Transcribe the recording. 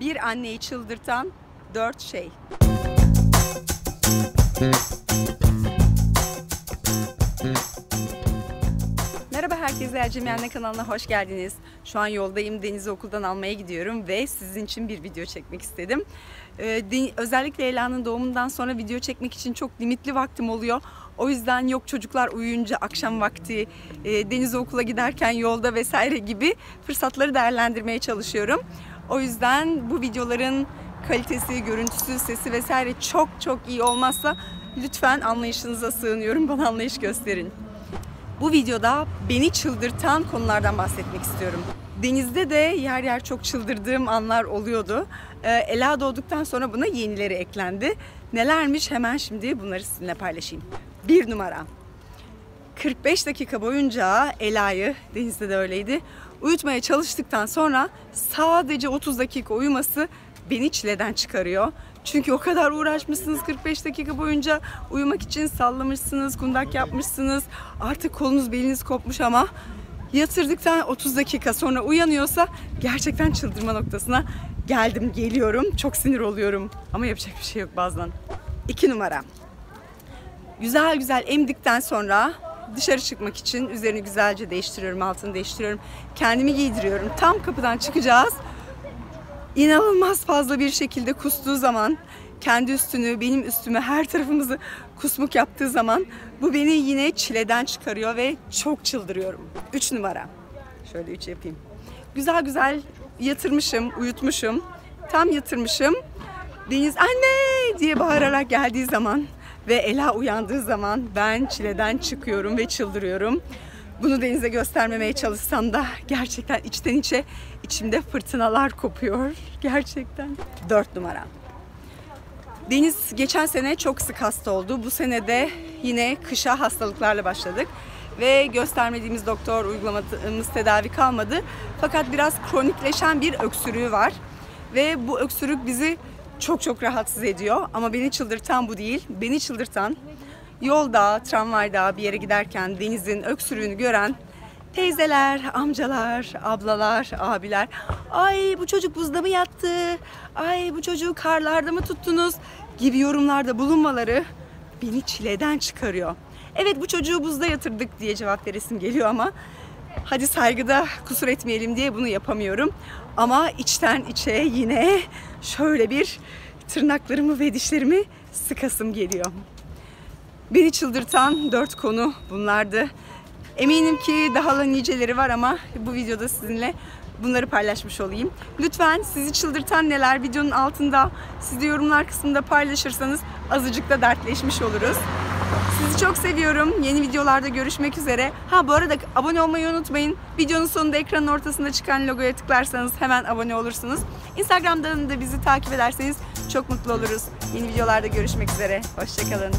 Bir anneyi çıldırtan 4 şey. Merhaba herkese, Acemi Anne kanalına hoş geldiniz. Şu an yoldayım, Deniz'i okuldan almaya gidiyorum ve sizin için bir video çekmek istedim. Özellikle Ela'nın doğumundan sonra video çekmek için çok limitli vaktim oluyor. O yüzden yok çocuklar uyuyunca, akşam vakti, Deniz'e okula giderken yolda vesaire gibi fırsatları değerlendirmeye çalışıyorum. O yüzden bu videoların kalitesi, görüntüsü, sesi vesaire çok iyi olmazsa lütfen anlayışınıza sığınıyorum, bana anlayış gösterin. Bu videoda beni çıldırtan konulardan bahsetmek istiyorum. Deniz'de de yer yer çok çıldırdığım anlar oluyordu. Ela doğduktan sonra buna yenileri eklendi. Nelermiş hemen şimdi bunları sizinle paylaşayım. 1 numara. 45 dakika boyunca Ela'yı, Deniz'de de öyleydi, uyutmaya çalıştıktan sonra sadece 30 dakika uyuması beni çileden çıkarıyor. Çünkü o kadar uğraşmışsınız 45 dakika boyunca uyumak için, sallamışsınız, kundak yapmışsınız. Artık kolunuz beliniz kopmuş ama yatırdıktan 30 dakika sonra uyanıyorsa gerçekten çıldırma noktasına geliyorum. Çok sinir oluyorum ama yapacak bir şey yok bazen. 2 numara. Güzel güzel emdikten sonra dışarı çıkmak için üzerini güzelce değiştiriyorum, altını değiştiriyorum. Kendimi giydiriyorum. Tam kapıdan çıkacağız. İnanılmaz fazla bir şekilde kustuğu zaman, kendi üstünü, benim üstümü, her tarafımızı kusmuk yaptığı zaman bu beni yine çileden çıkarıyor ve çok çıldırıyorum. 3 numara. Şöyle 3 yapayım. Güzel güzel yatırmışım, uyutmuşum. Tam yatırmışım. Deniz anne diye bağırarak geldiği zaman ve Ela uyandığı zaman ben çileden çıkıyorum ve çıldırıyorum. Bunu Deniz'e göstermemeye çalışsam da gerçekten içten içe içimde fırtınalar kopuyor. Gerçekten. 4 numara. Deniz geçen sene çok sık hasta oldu. Bu sene de yine kışa hastalıklarla başladık. Ve göstermediğimiz doktor, uygulamadığımız tedavi kalmadı. Fakat biraz kronikleşen bir öksürüğü var. Ve bu öksürük bizi çok rahatsız ediyor. Ama beni çıldırtan bu değil. Beni çıldırtan yolda, tramvayda bir yere giderken Deniz'in öksürüğünü gören teyzeler, amcalar, ablalar, abiler. Ay bu çocuk buzda mı yattı? Ay bu çocuğu karlarda mı tuttunuz? Gibi yorumlarda bulunmaları beni çileden çıkarıyor. Evet bu çocuğu buzda yatırdık diye cevap veresim geliyor ama hadi saygıda kusur etmeyelim diye bunu yapamıyorum. Ama içten içe yine şöyle bir tırnaklarımı ve dişlerimi sıkasım geliyor. Beni çıldırtan 4 konu bunlardı. Eminim ki daha da niceleri var ama bu videoda sizinle bunları paylaşmış olayım. Lütfen sizi çıldırtan neler videonun altında, siz de yorumlar kısmında paylaşırsanız azıcık da dertleşmiş oluruz. Sizi çok seviyorum. Yeni videolarda görüşmek üzere. Bu arada abone olmayı unutmayın. Videonun sonunda ekranın ortasında çıkan logoya tıklarsanız hemen abone olursunuz. Instagram'dan da bizi takip ederseniz çok mutlu oluruz. Yeni videolarda görüşmek üzere. Hoşçakalın.